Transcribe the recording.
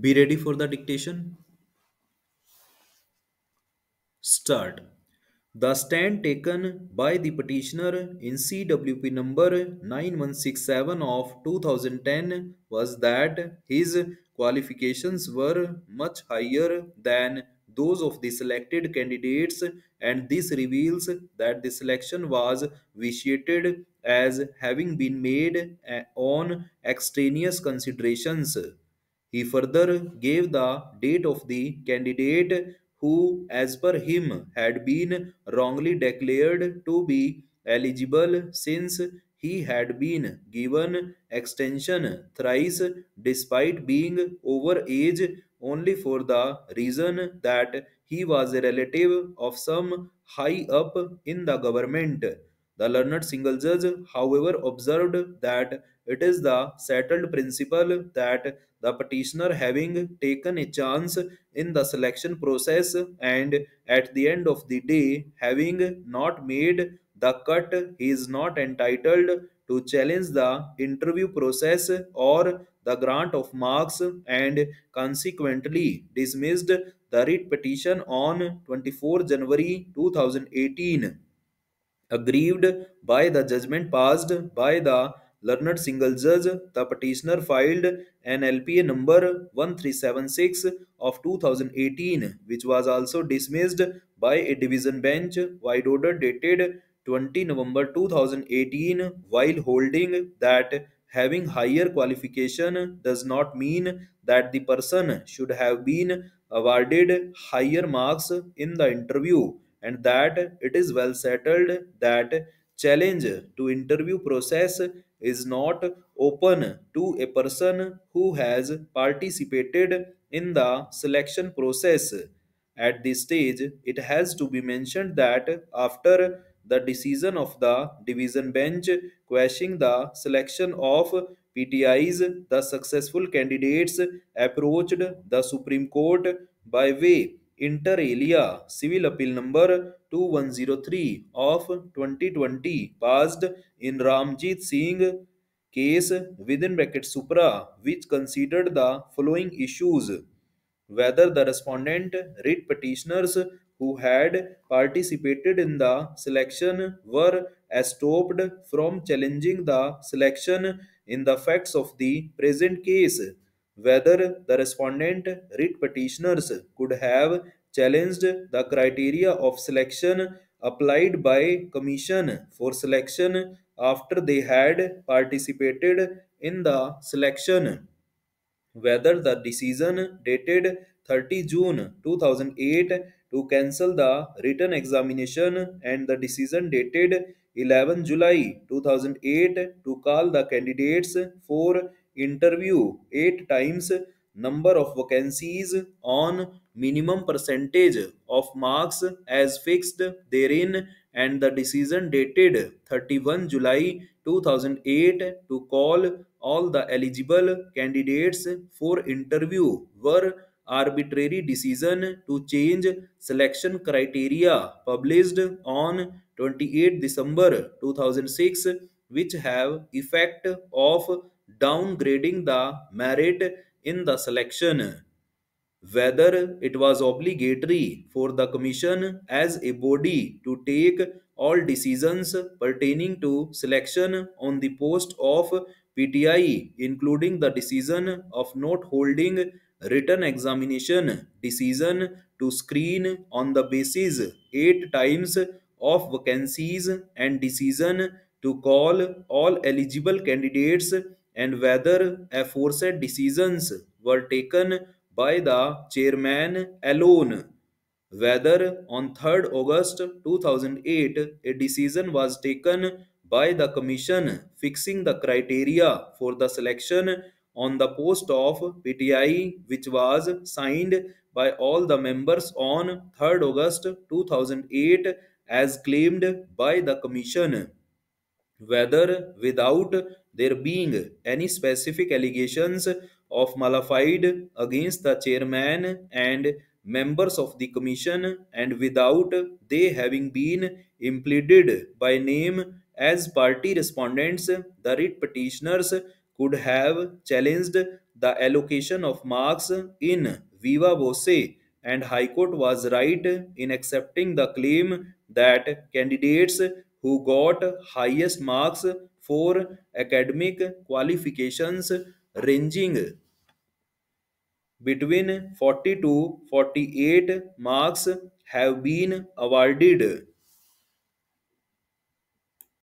Be ready for the dictation. Start. The stand taken by the petitioner in CWP number 9167 of 2010 was that his qualifications were much higher than those of the selected candidates, and this reveals that the selection was vitiated as having been made on extraneous considerations. He further gave the date of the candidate who, as per him, had been wrongly declared to be eligible, since he had been given extension thrice despite being over age only for the reason that he was a relative of some high up in the government. The learned single judge, however, observed that it is the settled principle that the petitioner, having taken a chance in the selection process and at the end of the day having not made the cut, he is not entitled to challenge the interview process or the grant of marks, and consequently dismissed the writ petition on 24 January 2018. Aggrieved by the judgment passed by the learned single judge, the petitioner filed an LPA number 1376 of 2018, which was also dismissed by a division bench wide order dated 20 November 2018, while holding that having higher qualification does not mean that the person should have been awarded higher marks in the interview, and that it is well settled that challenge to interview process is not open to a person who has participated in the selection process. At this stage, it has to be mentioned that after the decision of the division bench quashing the selection of PTIs, the successful candidates approached the Supreme Court by way inter alia civil appeal number 2103 of 2020 passed in Ramjeet Singh case (supra), which considered the following issues: whether the respondent writ petitioners who had participated in the selection were estopped from challenging the selection in the facts of the present case, whether the respondent writ petitioners could have challenged the criteria of selection applied by Commission for selection after they had participated in the selection, whether the decision dated 30 June 2008 to cancel the written examination and the decision dated 11 July 2008 to call the candidates for interview 8 times number of vacancies on minimum percentage of marks as fixed therein, and the decision dated 31 July 2008 to call all the eligible candidates for interview were arbitrary decision to change selection criteria published on 28 December 2006, which have effect of downgrading the merit in the selection, whether it was obligatory for the Commission as a body to take all decisions pertaining to selection on the post of PTI, including the decision of not holding written examination, decision to screen on the basis 8 times of vacancies, and decision to call all eligible candidates, and whether aforesaid decisions were taken by the chairman alone, whether on 3rd August 2008 a decision was taken by the Commission fixing the criteria for the selection on the post of PTI, which was signed by all the members on 3rd August 2008 as claimed by the Commission, whether without there being any specific allegations of malafide against the chairman and members of the Commission, and without they having been impleaded by name as party respondents, the writ petitioners could have challenged the allocation of marks in viva voce and High Court was right in accepting the claim that candidates who got highest marks for academic qualifications ranging between 40 to 48 marks have been awarded